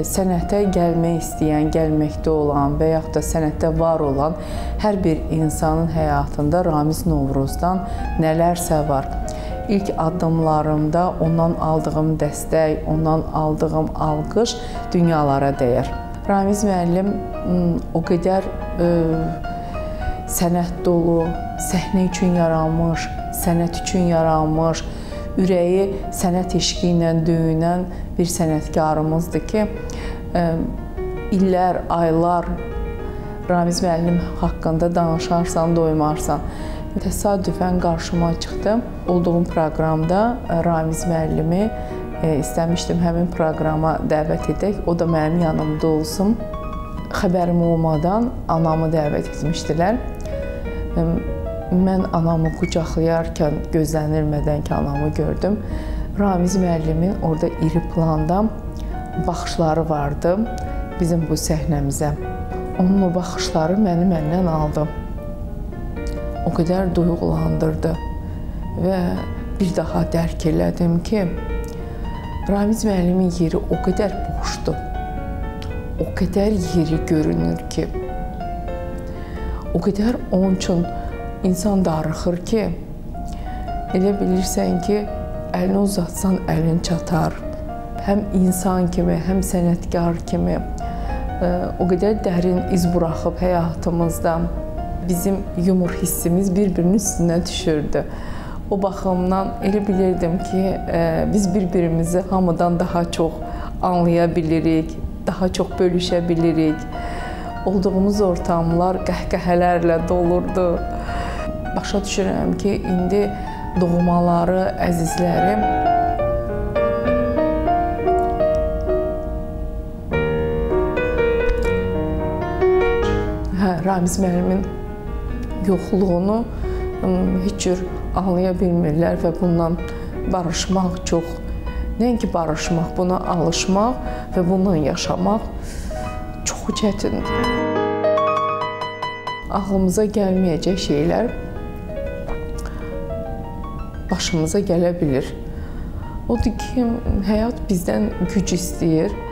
sənətə gəlmək istəyən, gəlməkdə olan və yaxud da sənətdə var olan hər bir insanın həyatında Ramiz Novruzdan nələrsə var. İlk addımlarımda ondan aldığım dəstək, ondan aldığım alqış dünyalara dəyər. Ramiz müəllim o qədər sənət dolu, səhnə üçün yaranmış, sənət üçün yaranmış, ürəyi sənət eşqi ilə döyünən bir sənətkarımızdır ki, illər, aylar Ramiz müəllim haqqında danışarsan, doymarsan. Təsadüfən qarşıma çıxdı. Olduğum proqramda Ramiz müəllimi istəmişdim həmin proqrama dəvət edək, o da mənim yanımda olsun. Xəbərim olmadan anamı dəvət etmişdilər. Mən anamı qucaqlayarkən gözlənilmədən ki, anamı gördüm. Ramiz müəllimin orada iri planda baxışları vardı bizim bu səhnəmizə. Onun o baxışları məni məndən aldı. O qədər duyğulandırdı və bir daha dərk elədim ki, Ramiz müəllimin yeri o qədər boşdur, o qədər yeri görünür ki, o qədər onun üçün İnsan darıxır ki, elə bilirsən ki, əlini uzatsan, əlin çatar. Həm insan kimi, həm sənətkar kimi o qədər dərin iz buraxıb həyatımızda. Bizim yumor hissimiz bir-birinin üstünə düşürdü. O baxımdan elə bilirdim ki, biz bir-birimizi hamıdan daha çox anlaya bilirik, daha çox bölüşə bilirik. Olduğumuz ortamlar qəhqəhələrlə dolurdu. Başa düşürəm ki, indi doğmaları, əzizlərim Ramiz müəllimin yoxluğunu heç cür anlaya bilmirlər və bundan barışmaq çox, nəinki barışmaq, buna alışmaq və bununla yaşamaq çox çətindir. Ağlımıza gəlməyəcək şeylər başımıza gələ bilir. Odur ki, həyat bizdən güc istəyir.